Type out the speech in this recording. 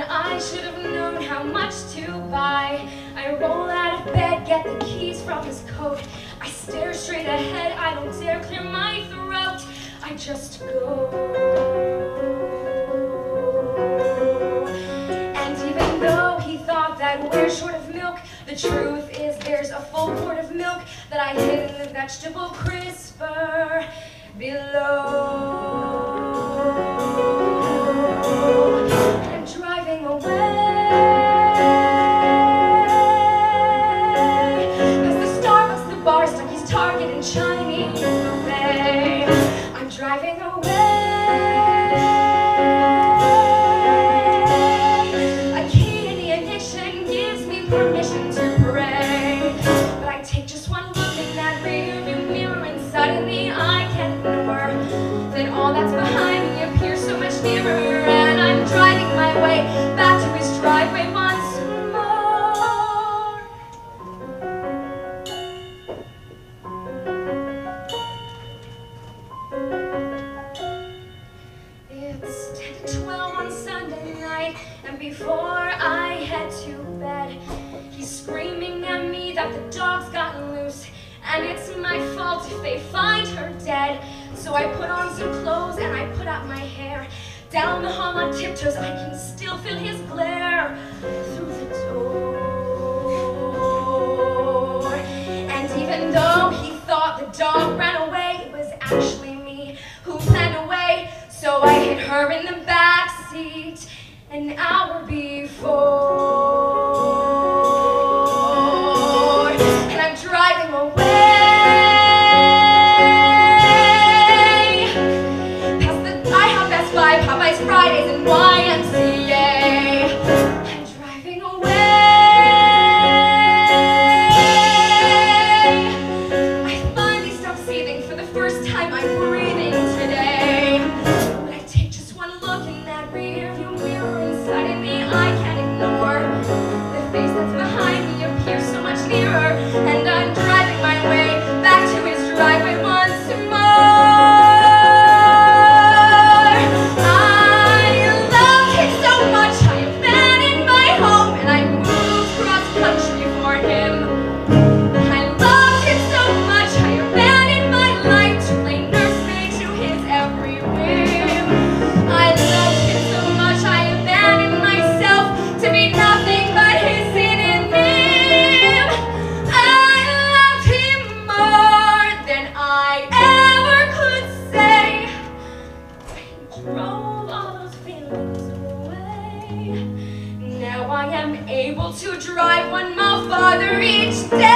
and I should have known how much to buy. I roll out of bed, get the keys from his coat. I stare straight ahead, I don't dare clear my throat. I just go. And even though he thought that we're short of milk, the truth is there's a full quart of milk that I hid in the vegetable crisper below. I'm driving away. Past the Starbucks, the bar, Stucky's, Target, and Chinese buffet. I'm driving away. A key to the ignition gives me permission to pray, but I take just one look in that rearview mirror, and suddenly I can ignore that all that's behind me appears so much nearer. And I'm driving my way back to his driveway once more. It's 10 to 12 on Sunday night, and before I head to bed, he's screaming at me that the dog's gotten loose, and it's my fault if they find her dead. So I put on some clothes and I put up my hair. Down the hall on tiptoes, I can still feel his glare through the door. And even though he thought the dog ran away, it was actually me who ran away. So I hit her in the back seat an hour before. And I'm driving away. Popeye's, Fridays, and YMCA. I'm driving away. I finally stopped seething. For the first time I'm breathing today. But I take just one look in that rearview mirror, and suddenly I can't ignore the face that's behind me appears so much nearer. And I'm driving my way back to his driveway once more. Now I am able to drive one mile farther each day.